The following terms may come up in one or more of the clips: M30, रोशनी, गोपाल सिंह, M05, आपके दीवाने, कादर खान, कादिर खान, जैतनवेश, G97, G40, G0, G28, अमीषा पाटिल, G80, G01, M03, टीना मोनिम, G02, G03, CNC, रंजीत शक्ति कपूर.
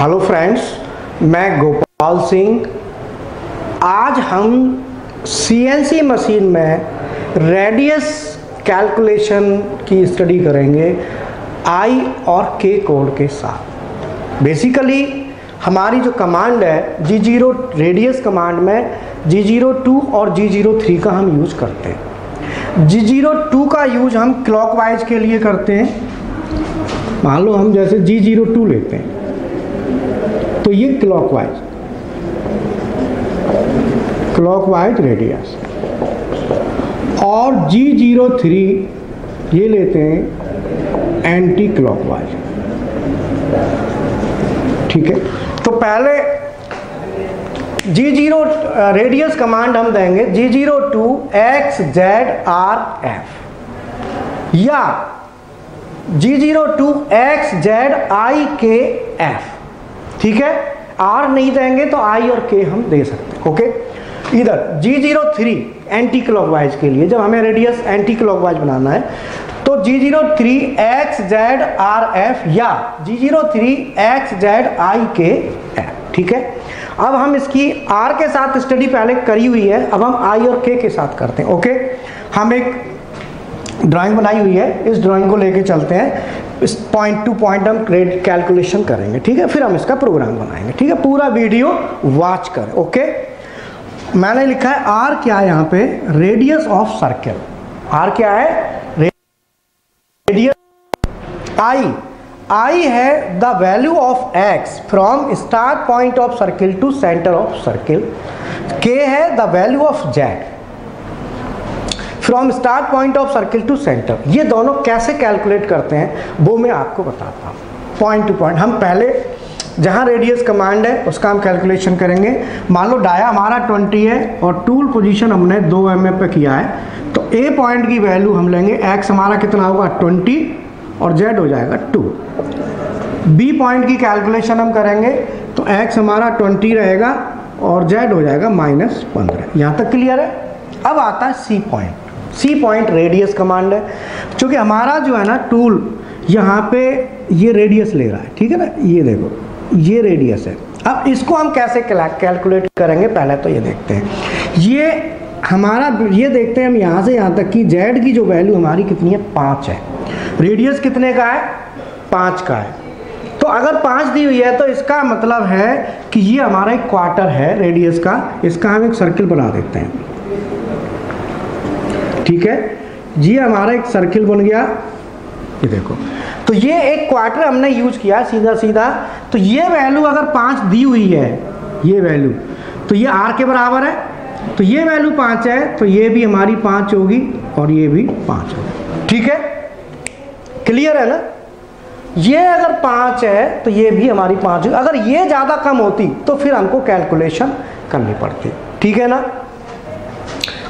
Hello friends, मैं गोपाल सिंह। आज हम CNC मशीन में रेडियस कैलकुलेशन की स्टडी करेंगे आई और के कोड के साथ। बेसिकली हमारी जो कमांड है G0 रेडियस कमांड में G02 और G03 का हम यूज करते हैं। G02 का यूज हम क्लॉकवाइज के लिए करते हैं। मान लो हम जैसे G02 लेते हैं तो ये क्लॉकवाइज रेडियस, और G03 ये लेते हैं एंटी क्लॉकवाइज। ठीक है, तो पहले G0 रेडियस कमांड हम देंगे G02 XZRF या G02 XZIKF। ठीक है, R नहीं देंगे तो I और K हम दे सकते हैं। ओके, इधर G03 एंटी क्लॉकवाइज के लिए, जब हमें रेडियस एंटी क्लॉकवाइज बनाना है तो G03 XZRF या G03 XZIKF। ठीक है, अब हम इसकी R के साथ स्टडी पहले करी हुई है, अब हम I और K के साथ करते हैं। ओके, हम एक ड्राइंग बनाई हुई है, इस ड्राइंग को लेके चलते हैं। इस पॉइंट टू पॉइंट हम कैलकुलेशन करेंगे। ठीक है, फिर हम इसका प्रोग्राम बनाएंगे। ठीक है, पूरा वीडियो वॉच करें। ओके, मैंने लिखा है आर क्या है यहाँ पे, रेडियस ऑफ सर्कल। आर क्या है, रेडियस। आई है the value of X from start point of circle to centre of circle. K है the value of Z from start point of circle to centre. ये दोनों कैसे calculate करते हैं वो मैं आपको बताता हूँ। पॉइंट टू पॉइंट हम पहले जहाँ रेडियस कमांड है उसका हम कैलकुलेशन करेंगे। मान लो डाया हमारा 20 है और टूल पोजीशन हमने 2 mm पे किया है, तो A पॉइंट की वैल्यू हम लेंगे, X हमारा कितना होगा 20 और Z हो जाएगा 2। B पॉइंट की कैलकुलेशन हम करेंगे तो X हमारा 20 रहेगा और Z हो जाएगा -15। यहाँ तक क्लियर है। अब आता है C point. C point radius command है, क्योंकि हमारा जो है ना टूल यहाँ पे ये रेडियस ले रहा है। ठीक है ना, ये देखो ये रेडियस है। अब इसको हम कैसे कैलकुलेट करेंगे पहले तो ये देखते हैं। ये हमारा ये देखते हैं हम यहाँ से यहाँ तक कि जेड की जो वैल्यू हमारी कितनी है, 5 है। रेडियस कितने का है, 5 का है। तो अगर 5 दी हुई है तो इसका मतलब है कि ये हमारा एक क्वार्टर है रेडियस का। इसका हम एक सर्किल बना देते हैं। ठीक है, ये हमारा एक सर्किल बन गया, ये देखो। तो ये एक क्वार्टर हमने यूज किया सीधा सीधा। तो ये वैल्यू अगर 5 दी हुई है, ये वैल्यू तो ये आर के बराबर है। तो ये वैल्यू 5 है तो ये भी हमारी 5 होगी और ये भी 5 होगी। ठीक है, क्लियर है ना। ये अगर 5 है तो ये भी हमारी 5 होगी। अगर ये ज़्यादा कम होती तो फिर हमको कैलकुलेशन करनी पड़ती। ठीक है ना।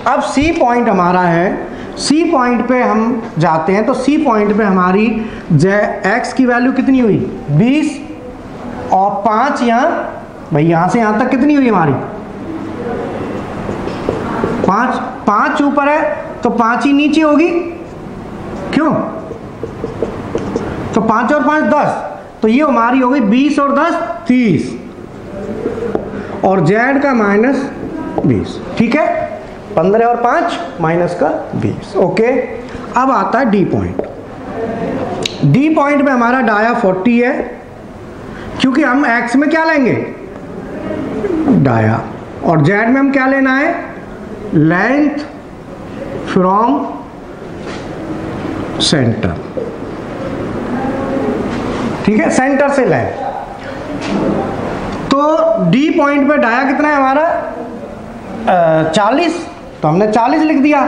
अब सी पॉइंट हमारा है, सी पॉइंट पे हम जाते हैं तो सी पॉइंट पे हमारी एक्स की वैल्यू कितनी हुई, 20 और 5। यहाँ भाई यहाँ से यहाँ तक कितनी हुई हमारी, 5 ऊपर है तो 5 ही नीचे होगी। क्यों, तो 5 और 5 10, तो ये हमारी हो गई 20 और 10 30 और जेड का -20। ठीक है, 15 और 5 माइनस का 20। ओके, अब आता है डी पॉइंट। डी पॉइंट में हमारा डाया 40 है, क्योंकि हम एक्स में क्या लेंगे, डाया, और जेड में हम क्या लेना है, लेंथ फ्रॉम सेंटर। ठीक है, सेंटर से लेंथ। तो डी पॉइंट पे डाया कितना है हमारा 40, तो हमने 40 लिख दिया।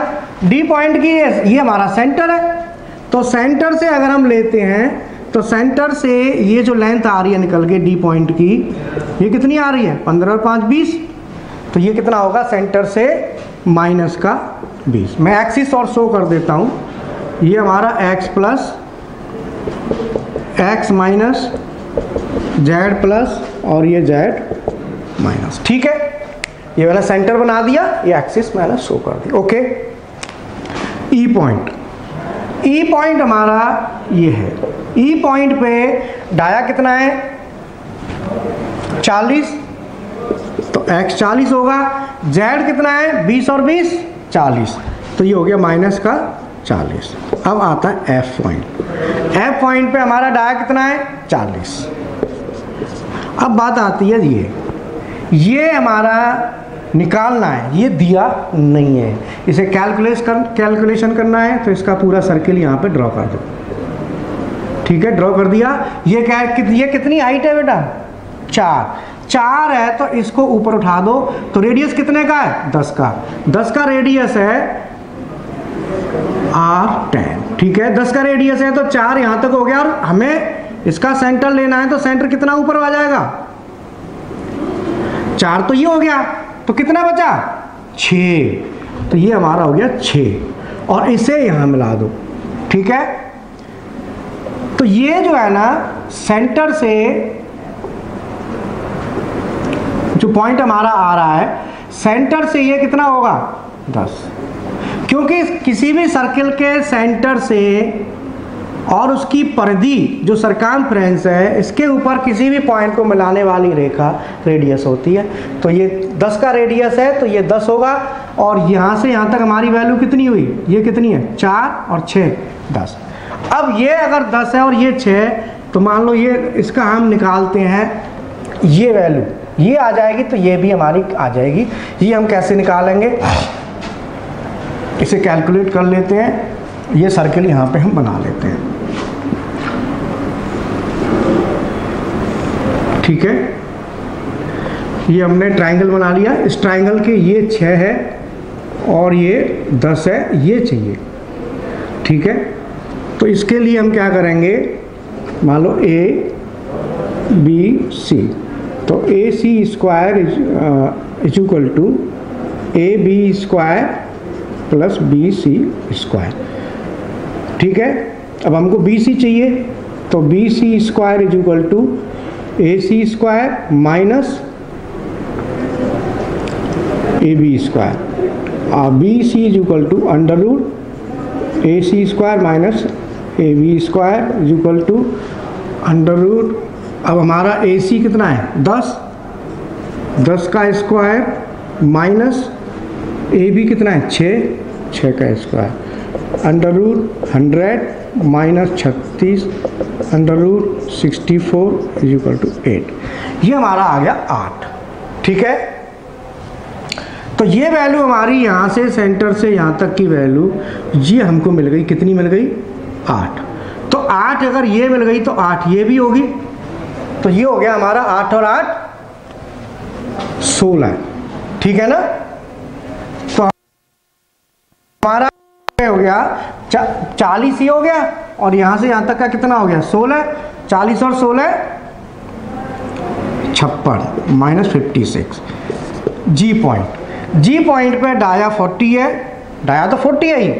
डी पॉइंट की ये हमारा सेंटर है, तो सेंटर से अगर हम लेते हैं तो सेंटर से ये जो लेंथ आ रही है निकल के डी पॉइंट की, ये कितनी आ रही है, 15 और 5 20। तो ये कितना होगा, सेंटर से माइनस का 20। मैं एक्सिस और शो कर देता हूँ। ये हमारा x plus x minus Z plus और ये जेड माइनस। ठीक है, ये मैंने सेंटर बना दिया, ये एक्सिस मैंने शो कर दी। Okay, E point. E point हमारा ये है। ई पॉइंट पे डाया कितना है, 40, तो x 40 होगा। z कितना है 20 और 20 40, तो ये हो गया माइनस का 40। अब आता है f पॉइंट। f पॉइंट पे हमारा डाया कितना है 40। अब बात आती है ये हमारा निकालना है, ये दिया नहीं है, इसे कैलकुलेशन करना है। तो इसका पूरा सर्किल यहाँ पे ड्रॉ कर दो, ठीक है, ड्रॉ कर दिया। ये क्या ये कितनी हाइट है बेटा 4 है, तो इसको ऊपर उठा दो। तो रेडियस कितने का है 10 का, 10 का रेडियस है R10, ठीक है, 10 का रेडियस है तो 4 यहाँ तक हो गया। और हमें इसका सेंटर लेना है, तो सेंटर कितना ऊपर आ जाएगा 4, तो ये हो गया। तो कितना बचा 6, तो ये हमारा हो गया 6 और इसे यहाँ मिला दो, ठीक है। तो ये जो है ना सेंटर से जो पॉइंट हमारा आ रहा है, सेंटर से ये कितना होगा 10, क्योंकि किसी भी सर्किल के सेंटर से और उसकी परिधि जो सरकमफ्रेंस है इसके ऊपर किसी भी पॉइंट को मिलाने वाली रेखा रेडियस होती है। तो ये 10 का रेडियस है तो ये 10 होगा। और यहाँ से यहाँ तक हमारी वैल्यू कितनी हुई, ये कितनी है 4 और 6 10। अब ये अगर 10 है और ये 6 है, तो मान लो ये इसका हम निकालते हैं, ये वैल्यू ये आ जाएगी, तो ये भी हमारी आ जाएगी। ये हम कैसे निकालेंगे, इसे कैलकुलेट कर लेते हैं। ये सर्किल यहाँ पे हम बना लेते हैं, ठीक है। ये हमने ट्रायंगल बना लिया, इस ट्रायंगल के ये 6 है और ये 10 है, ये चाहिए, ठीक है। तो इसके लिए हम क्या करेंगे, मान लो ए बी सी, तो A C square is equal to A B square plus B C square, ठीक है। अब हमको बी सी चाहिए, तो B C square is equal to A C square minus A B square, और B C is equal to under root A C square minus A B square is equal to under root. अब हमारा ए सी कितना है 10, 10 का square minus A B कितना है 6, 6 का square under root 100 माइनस 36 under root 64 is equal to 8, ये हमारा आ गया 8, ठीक है। तो ये वैल्यू हमारी यहाँ से सेंटर से यहाँ तक की वैल्यू ये हमको मिल गई, कितनी मिल गई 8। तो 8 अगर ये मिल गई तो 8 ये भी होगी, तो ये हो गया हमारा 8 और 8 16, ठीक है ना। तो हमारा हो गया 40 ही हो गया, और यहाँ से यहाँ तक का कितना हो गया 16, 40 और 16 56 minus 56। G point, G point पे डाया 40 है, डाया तो 40 है ही,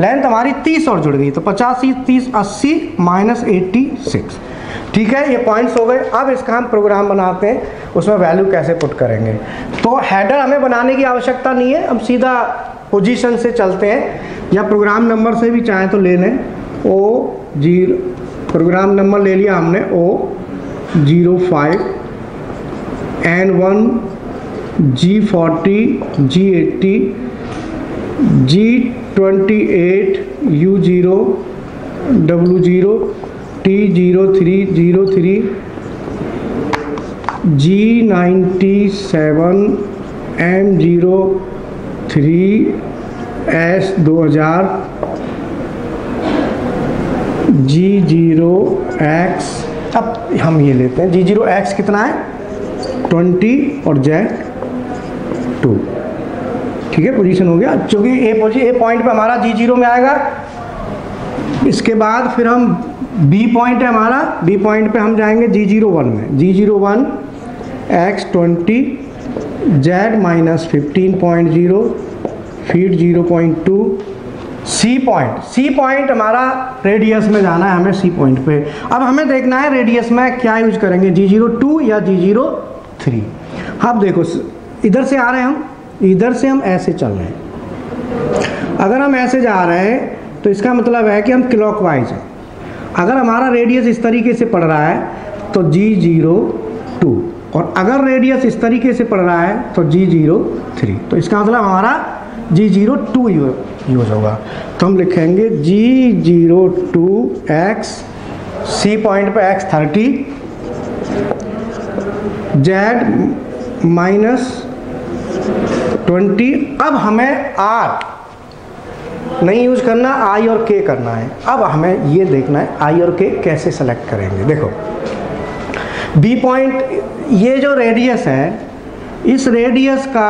लेंथ हमारी 30 और जुड़ गई, तो 85 30 80 माइनस 86, ठीक है, ये पॉइंट्स हो गए। अब इसका हम प्रोग्राम बनाते हैं, उसमें वैल्यू कैसे पुट करेंगे। तो हेडर हमें बनाने की आवश्यकता नहीं है, हम सीधा पोजीशन से चलते हैं, या प्रोग्राम नंबर से भी चाहें तो ले लें। ओ जीरो प्रोग्राम नंबर ले लिया हमने O05N1 G40 G80 G28 U0 W0 T03 G97 M03 S2000 G0X। अब हम ये लेते हैं G0X कितना है 20 और Z2, ठीक है, पोजीशन हो गया, क्योंकि ए पॉइंट पे हमारा G0 में आएगा। इसके बाद फिर हम बी पॉइंट है हमारा, बी पॉइंट पे हम जाएंगे G01 में, G01 X20 Z minus 15.0 feed 0.2 C point. C point हमारा रेडियस में जाना है हमें, सी पॉइंट पे। अब हमें देखना है रेडियस में क्या यूज करेंगे, G02 या G03। अब देखो इधर से आ रहे हैं हम, इधर से हम ऐसे चल रहे हैं, अगर हम ऐसे जा रहे हैं तो इसका मतलब है कि हम क्लॉकवाइज हैं। अगर हमारा रेडियस इस तरीके से पड़ रहा है तो G02 टू, और अगर रेडियस इस तरीके से पड़ रहा है तो G03। तो इसका मतलब हमारा G02 यूज होगा। तो हम लिखेंगे G02 X, C पॉइंट पे X30, Z -20। अब हमें R नहीं यूज करना, आई और के करना है। अब हमें ये देखना है आई और के कैसे सेलेक्ट करेंगे। देखो बी पॉइंट, ये जो रेडियस है इस रेडियस का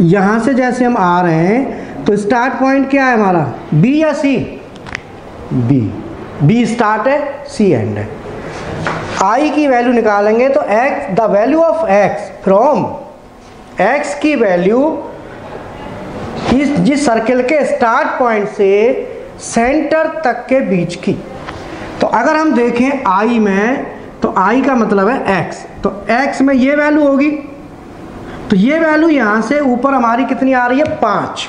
यहाँ से जैसे हम आ रहे हैं तो स्टार्ट पॉइंट क्या है हमारा, बी या सी? बी। बी स्टार्ट है, सी एंड है। आई की वैल्यू निकालेंगे तो X, the value of X from, X की वैल्यू इस जिस सर्कल के स्टार्ट पॉइंट से सेंटर तक के बीच की। तो अगर हम देखें आई में तो आई का मतलब है एक्स, तो एक्स में ये वैल्यू होगी, तो ये वैल्यू यहाँ से ऊपर हमारी कितनी आ रही है, 5।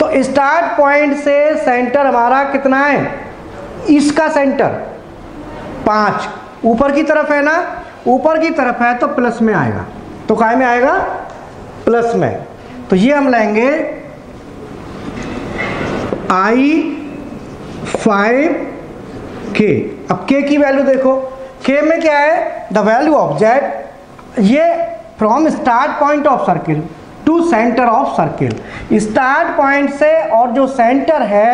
तो स्टार्ट पॉइंट से सेंटर हमारा कितना है, इसका सेंटर 5 ऊपर की तरफ है ना, ऊपर की तरफ है तो प्लस में आएगा, तो काय में आएगा, प्लस में। तो ये हम लेंगे I 5 K। अब K की वैल्यू देखो, K में क्या है, द वैल्यू ऑफ जेड, ये from start point of circle to centre of circle. Start point से और जो सेंटर है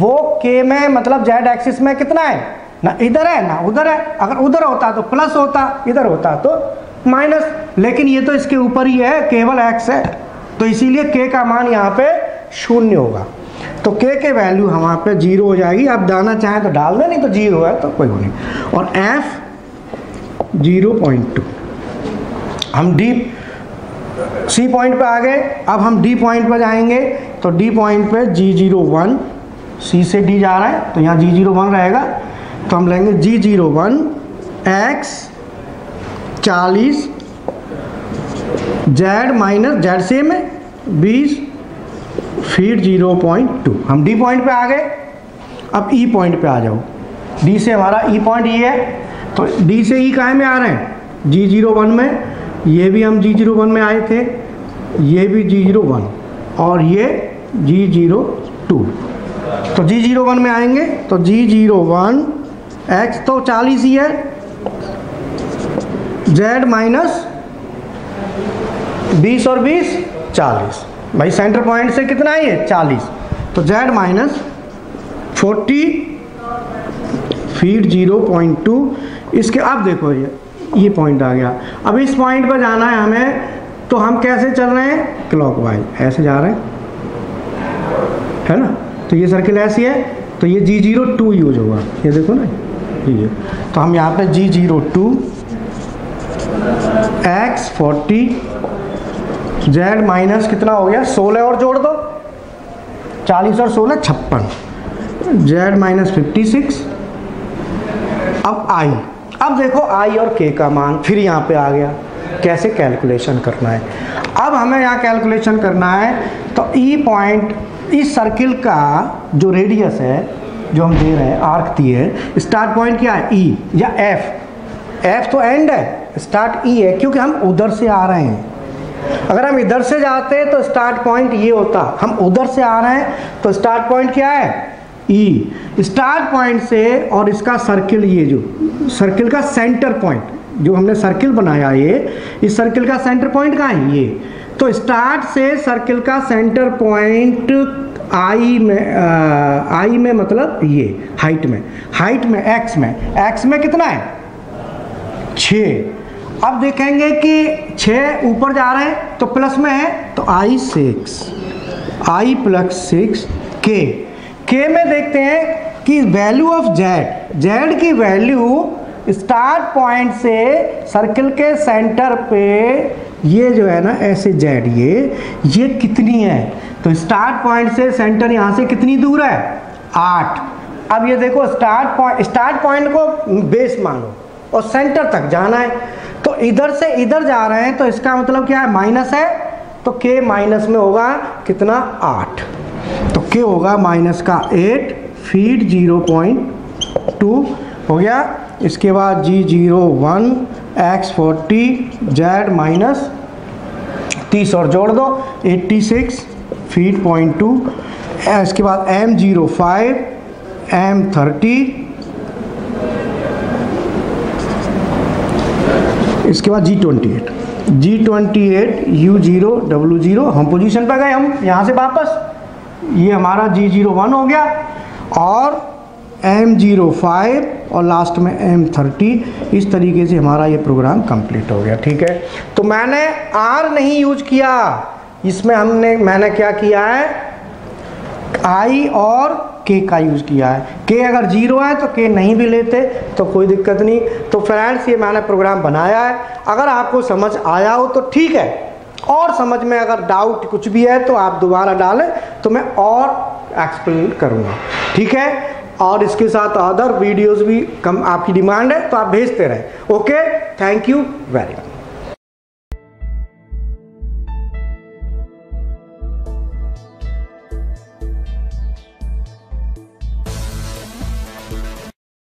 वो K में, मतलब जेड एक्सिस में कितना है ना, इधर है ना उधर है। अगर उधर होता तो प्लस होता, इधर होता तो माइनस, लेकिन ये तो इसके ऊपर ही है, केवल एक्स है, तो इसीलिए K का मान यहाँ पे 0 होगा। तो K के वैल्यू हमारे पे 0 हो जाएगी। आप डालना चाहें तो डाल दें, नहीं तो 0 है तो कोई नहीं। और F 0.2, हम D C पॉइंट पे आ गए। अब हम D पॉइंट पे जाएंगे तो D पॉइंट पे G01, C से D जा रहा है तो यहाँ G01 रहेगा, तो हम लेंगे G01 X 40, Z minus, Z से में 20 फीट 0.2। हम डी पॉइंट पे आ गए। अब ई पॉइंट पे आ जाओ, डी से हमारा ई पॉइंट ये है, तो डी से ई काहे में आ रहे हैं, G01 में। ये भी हम G01 में आए थे, ये भी G01 और ये G02, तो G01 में आएंगे तो G01 X तो 40 ही है, Z माइनस 20 और 20 40, भाई सेंटर पॉइंट से कितना है ये 40, तो Z माइनस 40 फीट 0.2 इसके। अब देखो ये पॉइंट आ गया। अब इस पॉइंट पर जाना है हमें, तो हम कैसे चल रहे हैं, क्लॉकवाइज ऐसे जा रहे हैं, है ना। तो ये सर्किल ऐसी है तो ये G02 यूज होगा, ये देखो ना ये। तो हम यहाँ पे G02 X 40 Z माइनस कितना हो गया, 16 और जोड़ दो, 40 और 16 56, Z माइनस 56। अब आई, अब देखो आई और के का मान फिर यहाँ पे आ गया, कैसे कैलकुलेशन करना है। अब हमें यहाँ कैलकुलेशन करना है तो ई पॉइंट, इस सर्किल का जो रेडियस है जो हम दे रहे हैं आर्क दिए, स्टार्ट पॉइंट क्या है, ई या एफ। एफ तो एंड है, स्टार्ट ई है क्योंकि हम उधर से आ रहे हैं। अगर हम इधर से जाते तो स्टार्ट पॉइंट ये होता, हम उधर से आ रहे हैं तो स्टार्ट पॉइंट क्या है, ई। स्टार्ट पॉइंट से और इसका सर्किल, ये जो सर्किल का सेंटर पॉइंट जो हमने सर्किल बनाया, ये इस सर्किल का सेंटर पॉइंट कहाँ है, ये। तो स्टार्ट से सर्किल का सेंटर पॉइंट आई में, आई में मतलब ये हाइट में, हाइट में एक्स में, एक्स में कितना है 6। अब देखेंगे कि 6 ऊपर जा रहे हैं तो प्लस में है, तो I 6, I plus 6 K। K में देखते हैं कि वैल्यू ऑफ Z, Z की वैल्यू स्टार्ट पॉइंट से सर्कल के सेंटर पे ये जो है ना ऐसे Z, ये कितनी है, तो स्टार्ट पॉइंट से सेंटर यहाँ से कितनी दूर है, 8। अब ये देखो स्टार्ट पॉइंट को बेस मानो और सेंटर तक जाना है, तो इधर से इधर जा रहे हैं तो इसका मतलब क्या है, माइनस है, तो K माइनस में होगा कितना, 8। तो K होगा माइनस का 8 फीट 0.2 हो गया। इसके बाद G01 X40 Z माइनस 30 और जोड़ दो 86 फीट पॉइंट टू। इसके बाद M05 M30। इसके बाद G28 U0W0। हम पोजीशन पर गए, हम यहाँ से वापस, ये हमारा G01 हो गया और M05 और लास्ट में M30। इस तरीके से हमारा ये प्रोग्राम कंप्लीट हो गया। ठीक है, तो मैंने R नहीं यूज किया इसमें, मैंने क्या किया है, I और K का यूज़ किया है। K अगर जीरो है तो K नहीं भी लेते तो कोई दिक्कत नहीं। तो फ्रेंड्स, ये मैंने प्रोग्राम बनाया है, अगर आपको समझ आया हो तो ठीक है, और समझ में अगर डाउट कुछ भी है तो आप दोबारा डालें तो मैं और एक्सप्लेन करूँगा। ठीक है, और इसके साथ अदर वीडियोज़ भी आपकी डिमांड है तो आप भेजते रहें। Okay, thank you very much.